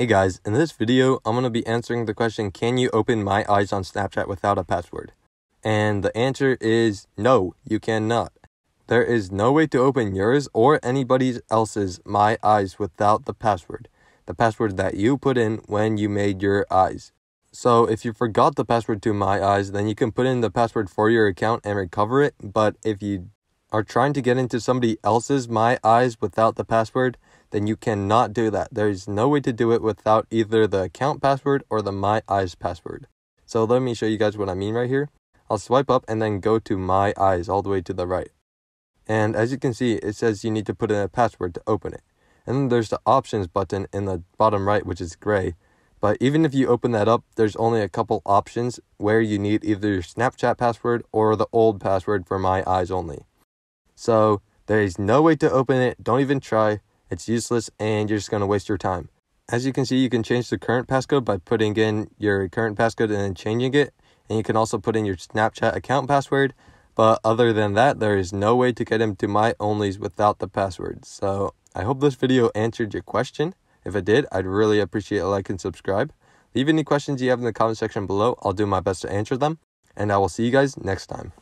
Hey guys, in this video, I'm going to be answering the question, can you open my eyes on Snapchat without a password? And the answer is no, you cannot. There is no way to open yours or anybody else's My Eyes without the password. The password that you put in when you made your eyes. So if you forgot the password to My Eyes, then you can put in the password for your account and recover it. But if you are trying to get into somebody else's My Eyes without the password, then you cannot do that. There's no way to do it without either the account password or the My Eyes password. So let me show you guys what I mean right here. I'll swipe up and then go to My Eyes all the way to the right. And as you can see, it says you need to put in a password to open it. And then there's the options button in the bottom right, which is gray. But even if you open that up, there's only a couple options where you need either your Snapchat password or the old password for My Eyes only. So there is no way to open it. Don't even try. It's useless and you're just going to waste your time. As you can see, you can change the current passcode by putting in your current passcode and then changing it. And you can also put in your Snapchat account password. But other than that, there is no way to get into My Onlys without the password. So I hope this video answered your question. If it did, I'd really appreciate a like and subscribe. Leave any questions you have in the comment section below. I'll do my best to answer them. And I will see you guys next time.